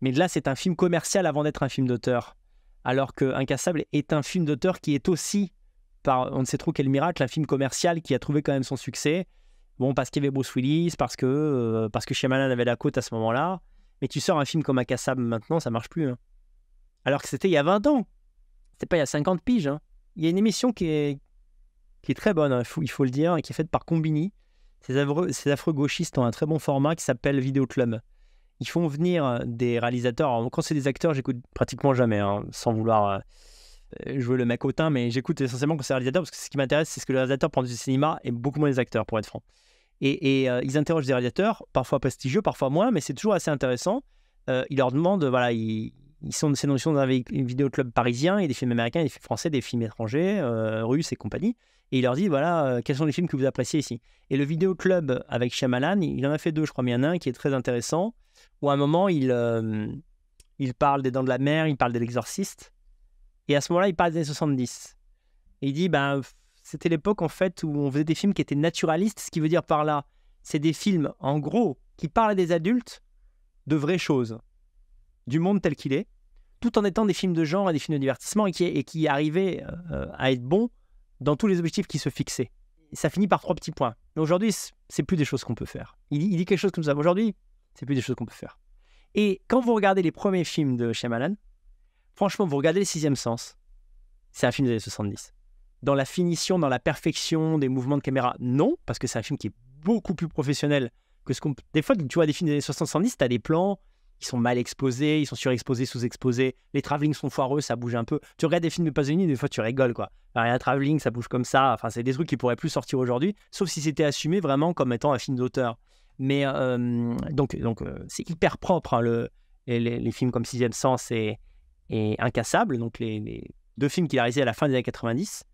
Mais là, c'est un film commercial avant d'être un film d'auteur. Alors que Incassable est un film d'auteur qui est aussi, par on ne sait trop quel miracle, un film commercial qui a trouvé quand même son succès. Bon, parce qu'il y avait Bruce Willis, parce que Shyamalan avait la cote à ce moment-là. Mais tu sors un film comme Incassable maintenant, ça marche plus. Hein. Alors que c'était il y a 20 ans. C'était pas il y a 50 piges. Hein. Il y a une émission qui est très bonne, hein, il faut le dire, et qui est faite par Combini. Ces affreux gauchistes ont un très bon format qui s'appelle Vidéo Club. Ils font venir des réalisateurs. Alors, quand c'est des acteurs, j'écoute pratiquement jamais, hein, sans vouloir jouer le mec hautain, mais j'écoute essentiellement quand c'est réalisateur, parce que ce qui m'intéresse, c'est ce que le réalisateur prend du cinéma et beaucoup moins des acteurs, pour être franc. Et ils interrogent des réalisateurs, parfois prestigieux, parfois moins, mais c'est toujours assez intéressant. Ils leur demandent, voilà, ils sont de ces notions d'un vidéoclub parisien, et des films américains, des films français, des films étrangers, russes et compagnie. Et il leur dit, voilà, quels sont les films que vous appréciez ici. Et le vidéoclub avec Shyamalan, il en a fait deux, je crois, mais il y en a un qui est très intéressant, où à un moment, il parle des Dents de la Mer, il parle de l'Exorciste, et à ce moment-là, il parle des années 70. Et il dit, ben, c'était l'époque, en fait, où on faisait des films qui étaient naturalistes, ce qui veut dire par là, c'est des films, en gros, qui parlent à des adultes de vraies choses, du monde tel qu'il est, tout en étant des films de genre et des films de divertissement, et qui arrivaient à être bons dans tous les objectifs qui se fixaient. Et ça finit par trois petits points. Aujourd'hui, c'est plus des choses qu'on peut faire. Il dit quelque chose comme ça. Aujourd'hui, c'est plus des choses qu'on peut faire. Et quand vous regardez les premiers films de Shyamalan, franchement, vous regardez Le Sixième Sens, c'est un film des années 70. Dans la finition, dans la perfection des mouvements de caméra, non, parce que c'est un film qui est beaucoup plus professionnel que ce qu'on... Des fois, tu vois des films des années 70, tu as des plans qui sont mal exposés, ils sont surexposés, sous-exposés, les travelling sont foireux, ça bouge un peu. Tu regardes des films des États-Unis, des fois tu rigoles, quoi. Enfin, un travelling, ça bouge comme ça, enfin, c'est des trucs qui pourraient plus sortir aujourd'hui, sauf si c'était assumé vraiment comme étant un film d'auteur. Mais donc, c'est hyper propre, hein, les films comme Sixième Sens et Incassable, donc les deux films qu'il a réalisés à la fin des années 90.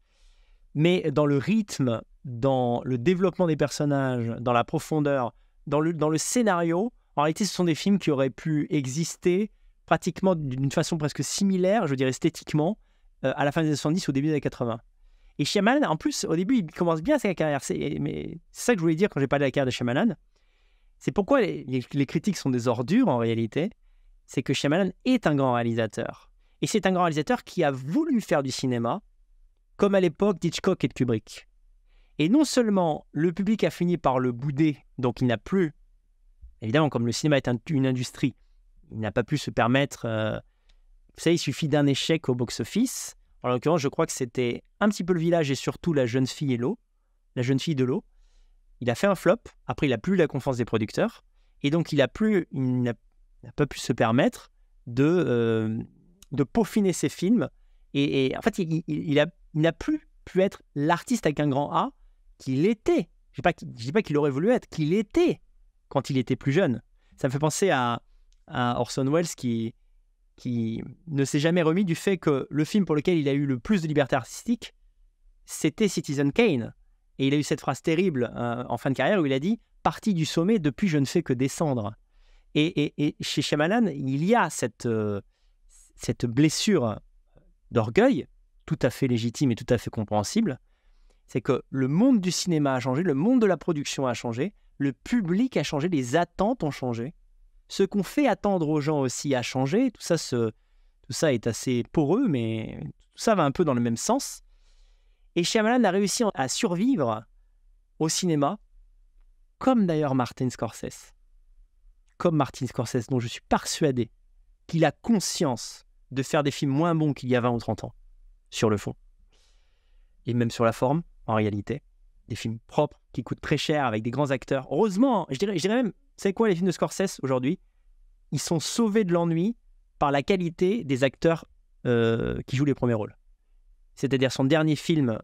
Mais dans le rythme, dans le développement des personnages, dans la profondeur, dans le scénario, en réalité, ce sont des films qui auraient pu exister pratiquement d'une façon presque similaire, je dirais esthétiquement, à la fin des années 70, au début des années 80. Et Shyamalan, en plus, au début, il commence bien sa carrière. C'est ça que je voulais dire quand j'ai parlé de la carrière de Shyamalan. C'est pourquoi les critiques sont des ordures, en réalité. C'est que Shyamalan est un grand réalisateur. Et c'est un grand réalisateur qui a voulu faire du cinéma, comme à l'époque d'Hitchcock et de Kubrick. Et non seulement le public a fini par le bouder, donc il n'a plus... Évidemment, comme le cinéma est une industrie, il n'a pas pu se permettre... vous savez, il suffit d'un échec au box-office. En l'occurrence, je crois que c'était un petit peu Le Village et surtout La Jeune Fille de l'eau. Il a fait un flop. Après, il n'a plus eu la confiance des producteurs. Et donc, il n'a pas pu se permettre de peaufiner ses films. Et en fait, il n'a plus pu être l'artiste avec un grand A qu'il était. Je ne dis pas qu'il aurait voulu être, qu'il était quand il était plus jeune. Ça me fait penser à Orson Welles qui ne s'est jamais remis du fait que le film pour lequel il a eu le plus de liberté artistique, c'était Citizen Kane. Et il a eu cette phrase terrible en fin de carrière où il a dit « Parti du sommet, depuis je ne fais que descendre ». Et chez Shyamalan, il y a cette blessure d'orgueil, tout à fait légitime et tout à fait compréhensible. C'est que le monde du cinéma a changé, le monde de la production a changé, le public a changé, les attentes ont changé. Ce qu'on fait attendre aux gens aussi a changé. Tout ça est assez poreux, mais tout ça va un peu dans le même sens. Et Shyamalan a réussi à survivre au cinéma, comme d'ailleurs Martin Scorsese. Comme Martin Scorsese, dont je suis persuadé qu'il a conscience de faire des films moins bons qu'il y a 20 ou 30 ans, sur le fond. Et même sur la forme, en réalité. Des films propres, qui coûtent très cher, avec des grands acteurs. Heureusement, je dirais même, vous savez quoi, les films de Scorsese, aujourd'hui, ils sont sauvés de l'ennui par la qualité des acteurs qui jouent les premiers rôles. C'est-à-dire son dernier film,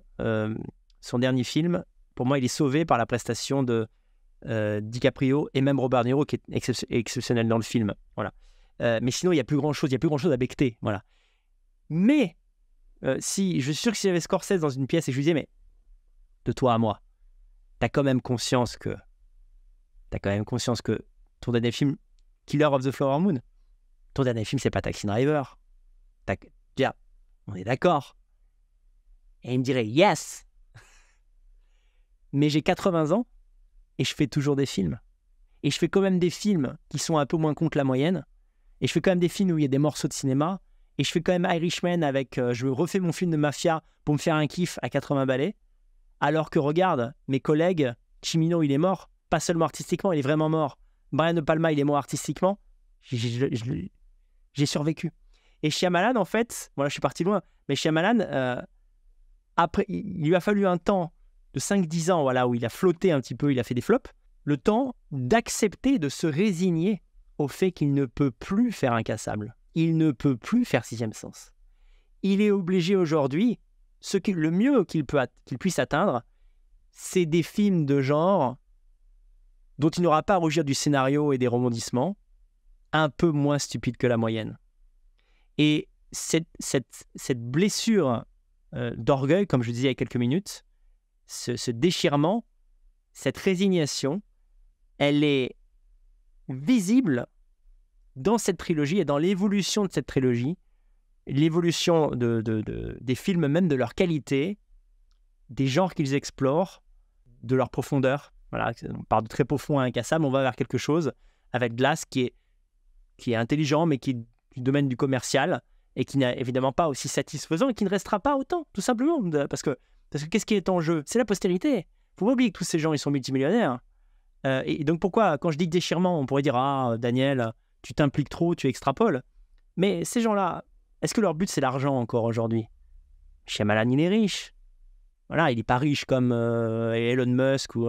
pour moi, il est sauvé par la prestation de DiCaprio et même Robert De Niro, qui est exceptionnel dans le film. Voilà. Mais sinon, il n'y a plus grand-chose à becqueter. Voilà. Mais, je suis sûr que si j'avais Scorsese dans une pièce et je lui disais, mais de toi à moi, t'as quand même conscience que ton dernier film, Killer of the Flower Moon, ton dernier film, c'est pas Taxi Driver. Tiens, on est d'accord. Et il me dirait, yes. Mais j'ai 80 ans et je fais toujours des films. Et je fais quand même des films qui sont un peu moins cons que la moyenne. Et je fais quand même des films où il y a des morceaux de cinéma. Et je fais quand même Irishman avec... je refais mon film de mafia pour me faire un kiff à 80 balais. Alors que regarde, mes collègues, Chimino, il est mort. Pas seulement artistiquement, il est vraiment mort. Brian de Palma, il est mort artistiquement. J'ai survécu. Et Shyamalan, en fait... Bon, là, je suis parti loin. Mais Shyamalan, après, il lui a fallu un temps de 5-10 ans, voilà, où il a flotté un petit peu, il a fait des flops. Le temps d'accepter, de se résigner au fait qu'il ne peut plus faire Incassable. Il ne peut plus faire Sixième Sens. Il est obligé aujourd'hui, le mieux qu'il puisse atteindre, c'est des films de genre dont il n'aura pas à rougir du scénario et des rebondissements, un peu moins stupides que la moyenne. Et cette blessure d'orgueil, comme je disais il y a quelques minutes, ce déchirement, cette résignation, elle est visible dans cette trilogie et dans l'évolution de cette trilogie, l'évolution des films, même de leur qualité, des genres qu'ils explorent, de leur profondeur. Voilà, on part de très profond à Incassable, on va vers quelque chose avec Glass qui est intelligent, mais qui est du domaine du commercial et qui n'est évidemment pas aussi satisfaisant et qui ne restera pas autant, tout simplement. Parce que qu'est-ce qui est en jeu? C'est la postérité. Faut pas oublier que tous ces gens, ils sont multimillionnaires. Et donc pourquoi, quand je dis déchirement, on pourrait dire « Ah, Daniel, tu t'impliques trop, tu extrapoles ». Mais ces gens-là, est-ce que leur but, c'est l'argent encore aujourd'hui? Shyamalan, il est riche. Voilà, il n'est pas riche comme Elon Musk ou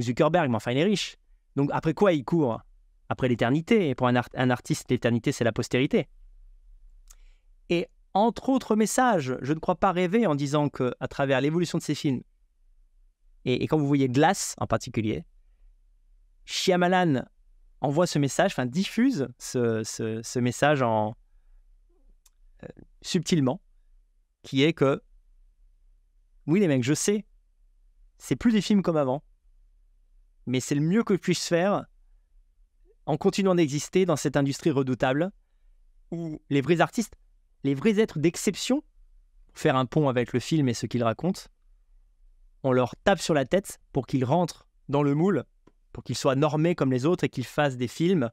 Zuckerberg, mais enfin, il est riche. Donc après quoi il court? Après l'éternité. Et pour un artiste, l'éternité, c'est la postérité. Et entre autres messages, je ne crois pas rêver en disant qu'à travers l'évolution de ces films, et quand vous voyez Glass en particulier, Shyamalan envoie ce message, enfin diffuse ce message subtilement, qui est que oui les mecs, je sais, c'est plus des films comme avant, mais c'est le mieux que je puisse faire en continuant d'exister dans cette industrie redoutable où les vrais artistes, les vrais êtres d'exception, pour faire un pont avec le film et ce qu'ils racontent, on leur tape sur la tête pour qu'ils rentrent dans le moule, pour qu'ils soient normés comme les autres et qu'ils fassent des films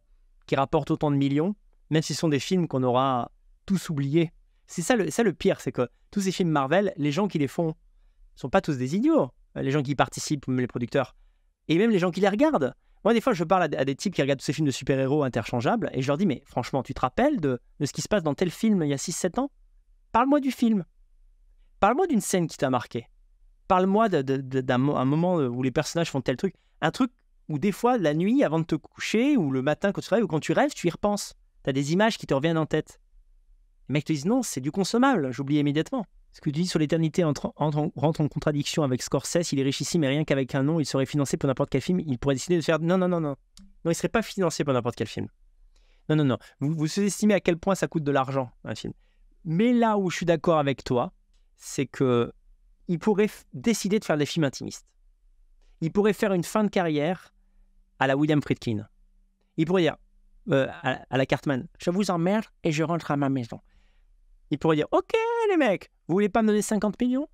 qui rapportent autant de millions, même si ce sont des films qu'on aura tous oubliés. C'est ça le pire, c'est que tous ces films Marvel, les gens qui les font ne sont pas tous des idiots. Les gens qui y participent, les producteurs, et même les gens qui les regardent. Moi, des fois, je parle à des types qui regardent tous ces films de super-héros interchangeables et je leur dis « Mais franchement, tu te rappelles de ce qui se passe dans tel film il y a 6-7 ans? Parle-moi du film. Parle-moi d'une scène qui t'a marqué. Parle-moi d'un moment où les personnages font tel truc. » Un truc où des fois, la nuit, avant de te coucher, ou le matin quand tu rêves, ou quand tu rêves, tu y repenses. Tu as des images qui te reviennent en tête. Les mecs te disent « Non, c'est du consommable. » J'oublie immédiatement. Ce que tu dis sur l'éternité rentre en contradiction avec Scorsese. Il est richissime et rien qu'avec un nom, il serait financé pour n'importe quel film. Il pourrait décider de faire non, non, non, non. Non, il serait pas financé pour n'importe quel film. Non, non, non. Vous sous-estimez à quel point ça coûte de l'argent, un film. Mais là où je suis d'accord avec toi, c'est que il pourrait décider de faire des films intimistes. Il pourrait faire une fin de carrière à la William Friedkin. Il pourrait dire à la Cartman, je vous emmerde et je rentre à ma maison. Il pourrait dire, ok les mecs, vous voulez pas me donner 50 millions?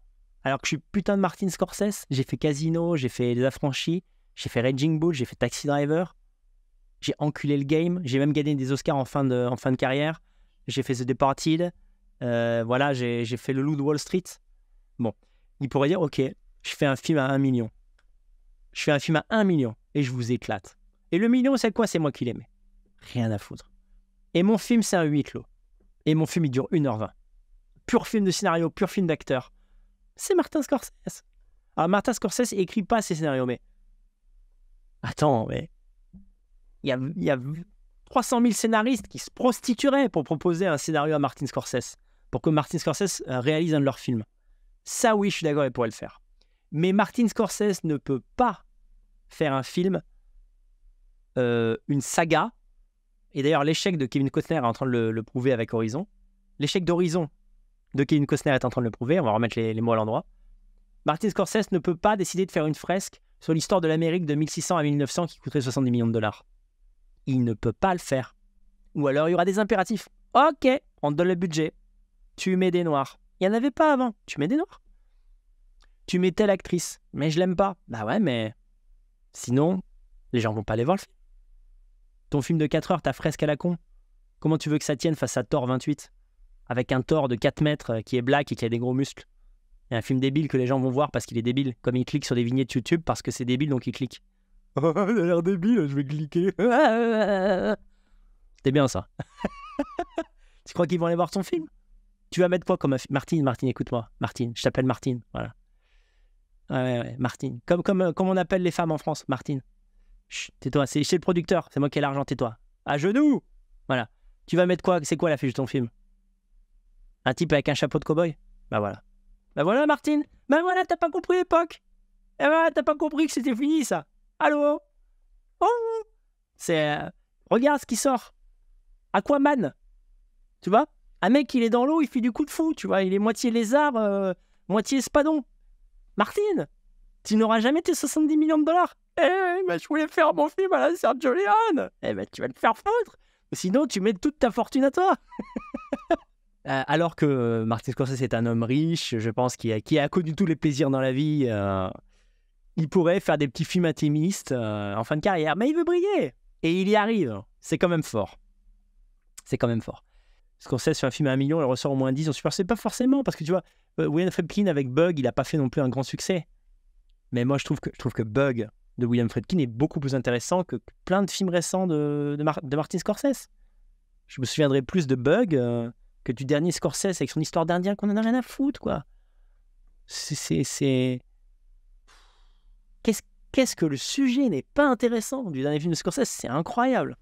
Alors que je suis putain de Martin Scorsese, j'ai fait Casino, j'ai fait Les Affranchis, j'ai fait Raging Bull, j'ai fait Taxi Driver, j'ai enculé le game, j'ai même gagné des Oscars en fin de carrière, j'ai fait The Departed, voilà, j'ai fait Le Loup de Wall Street. Bon, il pourrait dire, ok, je fais un film à 1 million. Je fais un film à 1 million et je vous éclate. Et le million, c'est quoi? C'est moi qui l'aimais. Rien à foutre. Et mon film, c'est un huis clos. Et mon film, il dure 1h20. Pur film de scénario, pur film d'acteur. C'est Martin Scorsese. Alors, Martin Scorsese n'écrit pas ses scénarios, mais... Attends, mais... Il y a 300 000 scénaristes qui se prostitueraient pour proposer un scénario à Martin Scorsese, pour que Martin Scorsese réalise un de leurs films. Ça, oui, je suis d'accord, il pourrait le faire. Mais Martin Scorsese ne peut pas faire un film, une saga. Et d'ailleurs, l'échec de Kevin Costner est en train de le prouver avec Horizon. L'échec d'Horizon de Kevin Costner est en train de le prouver. On va remettre les mots à l'endroit. Martin Scorsese ne peut pas décider de faire une fresque sur l'histoire de l'Amérique de 1600 à 1900 qui coûterait 70 millions de dollars. Il ne peut pas le faire. Ou alors, il y aura des impératifs. Ok, on te donne le budget. Tu mets des noirs. Il n'y en avait pas avant. Tu mets des noirs. Tu mets telle actrice. Mais je l'aime pas. Bah ouais, mais sinon, les gens vont pas aller voir le film. Ton film de 4 heures, ta fresque à la con, Comment tu veux que ça tienne face à Thor 28 avec un Thor de 4 mètres qui est black et qui a des gros muscles? Il y a un film débile que les gens vont voir parce qu'il est débile, comme ils cliquent sur des vignettes YouTube parce que c'est débile, donc ils cliquent. Oh, ça a l'air débile, je vais cliquer. C'était bien ça. Tu crois qu'ils vont aller voir ton film? Tu vas mettre quoi comme un film? Martine, écoute-moi. Martine, je t'appelle Martine, voilà. Ouais, Martine. Comme on appelle les femmes en France, Martine. Chut, tais-toi, c'est chez le producteur, c'est moi qui ai l'argent, tais-toi. À genoux! Voilà. Tu vas mettre quoi? C'est quoi la fiche de ton film? Un type avec un chapeau de cow-boy? Bah voilà. Bah voilà, Martine. Bah voilà, t'as pas compris l'époque. Eh ben, t'as pas compris que c'était fini, ça. Allô? Oh, c'est... Regarde ce qui sort. Aquaman. Tu vois? Un mec, il est dans l'eau, il fait du coup de fou, tu vois. Il est moitié lézard, moitié espadon. Martine, tu n'auras jamais tes 70 millions de dollars. Eh, bah, je voulais faire mon film à la Sergio Leone. Eh ben, tu vas te faire foutre. Sinon, tu mets toute ta fortune à toi. Alors que Martin Scorsese est un homme riche, je pense, qui a connu tous les plaisirs dans la vie, il pourrait faire des petits films intimistes en fin de carrière, mais il veut briller et il y arrive. C'est quand même fort. C'est quand même fort. Scorsese fait un film à 1 million, il ressort au moins 10. On se pense pas forcément parce que tu vois, William Friedkin avec Bug, il n'a pas fait non plus un grand succès. Mais moi, je trouve que Bug de William Friedkin est beaucoup plus intéressant que plein de films récents de Martin Scorsese. Je me souviendrai plus de Bug. Que du dernier Scorsese avec son histoire d'Indien qu'on en a rien à foutre, quoi. Qu'est-ce que le sujet n'est pas intéressant du dernier film de Scorsese? C'est incroyable.